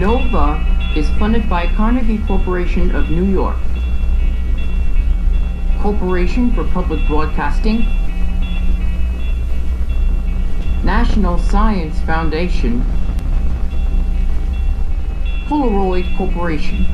NOVA is funded by Carnegie Corporation of New York, Corporation for Public Broadcasting, National Science Foundation, Polaroid Corporation.